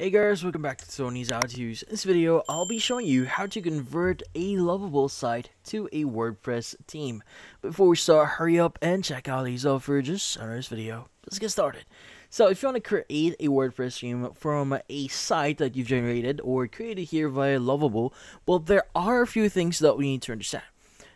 Hey guys, welcome back to Tony's How To Use. In this video, I'll be showing you how to convert a Lovable site to a WordPress theme. Before we start, hurry up and check out these offers under this video. Let's get started. So if you want to create a WordPress theme from a site that you've generated or created here via Lovable, well, there are a few things that we need to understand.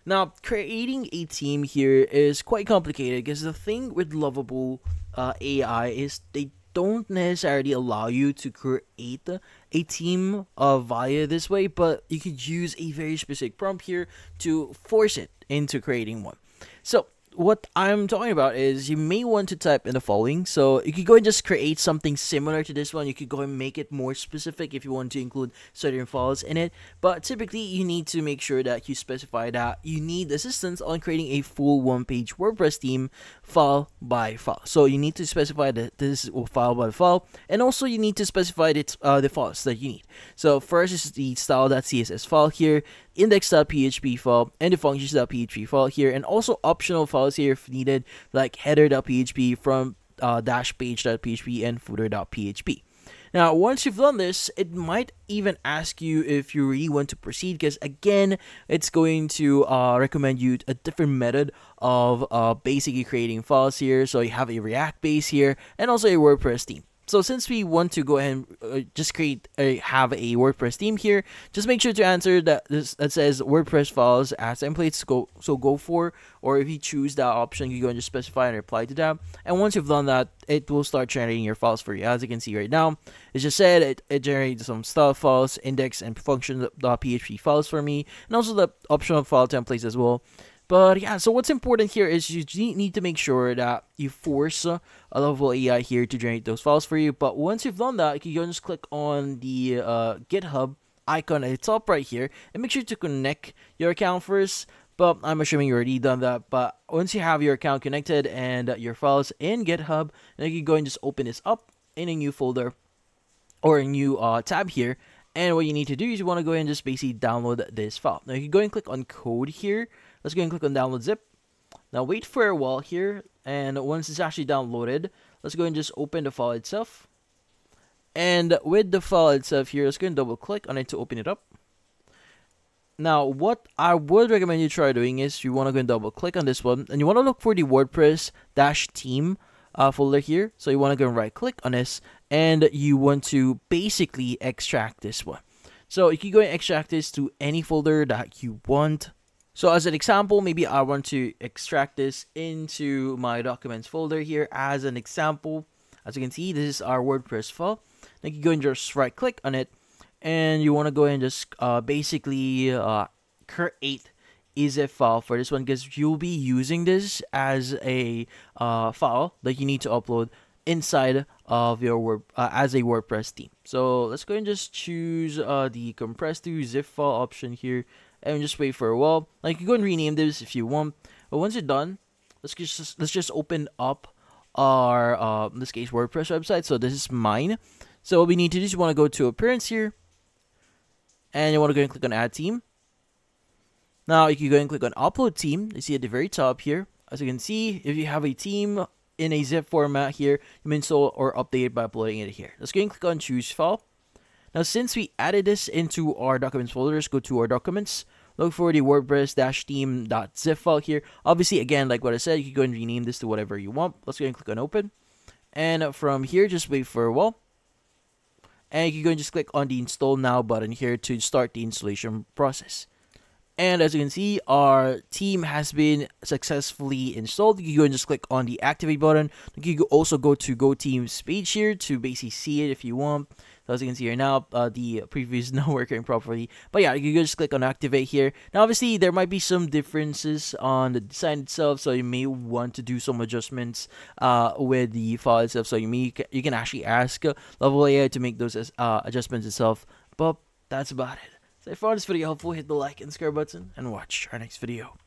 Now, creating a theme here is quite complicated because the thing with Lovable AI is they don't necessarily allow you to create a theme via this way, but you could use a very specific prompt here to force it into creating one. So what I'm talking about is you may want to type in the following. So you could go and just create something similar to this one. You could go and make it more specific if you want to include certain files in it. But typically, you need to make sure that you specify that you need assistance on creating a full one-page WordPress theme file by file. So you need to specify that this is file by file, and also you need to specify the files that you need. So first is the style.css file here, index.php file, and the functions.php file here, and also optional files here if needed, like header.php, from -page.php, and footer.php. Now, once you've done this, it might even ask you if you really want to proceed, because again, it's going to recommend you a different method of basically creating files here. So you have a React base here, and also a WordPress theme. So since we want to go ahead and just have a WordPress theme here, just make sure to answer that says WordPress files as templates. Go for, or if you choose that option, you go and just specify and reply to that. And once you've done that, it will start generating your files for you. As you can see right now, it just said it generated some style files, index and function.php files for me, and also the optional file templates as well. But yeah, so what's important here is you need to make sure that you force a Lovable AI here to generate those files for you. But once you've done that, you can just click on the GitHub icon at the top right here, and make sure to connect your account first. But I'm assuming you already done that. But once you have your account connected and your files in GitHub, then you can go and just open this up in a new folder or a new tab here. And what you need to do is you want to go ahead and just basically download this file. Now you can go and click on code here. Let's go ahead and click on download zip. Now wait for a while here, and once it's actually downloaded, let's go and just open the file itself. And with the file itself here, let's go and double click on it to open it up. Now what I would recommend you try doing is you want to go and double click on this one, and you want to look for the WordPress-theme folder here. So you want to go and right click on this, and you want to basically extract this one. So you can go and extract this to any folder that you want. So as an example, maybe I want to extract this into my documents folder here as an example. As you can see, this is our WordPress file. Then you can go and just right click on it, and you want to go and just basically create a zip file for this one, because you'll be using this as a file that you need to upload inside of your as a WordPress theme. So let's go and just choose the compress to zip file option here, and just wait for a while. Like, you can go and rename this if you want. But once you're done, let's just open up our in this case WordPress website. So this is mine. So what we need to do is you want to go to appearance here, and you want to go and click on add theme. Now you can go and click on upload theme. You see at the very top here. As you can see, if you have a theme in a zip format here, you can install or update it by uploading it here. Let's go and click on choose file. Now, since we added this into our documents folder, let's go to our documents, look for the WordPress-theme.zip file here. Obviously, again, like what I said, you can go and rename this to whatever you want. Let's go and click on open. And from here, just wait for a while. And you can go and just click on the install now button here to start the installation process. And as you can see, our theme has been successfully installed. You can go and just click on the activate button. You can also go to Go Themes page here to basically see it if you want. So as you can see here now, the preview is not working properly. But yeah, you can just click on activate here. Now, obviously, there might be some differences on the design itself, so you may want to do some adjustments with the file itself. So you can actually ask Lovable AI to make those adjustments itself. But that's about it. So if you found this video helpful, hit the like and subscribe button, and watch our next video.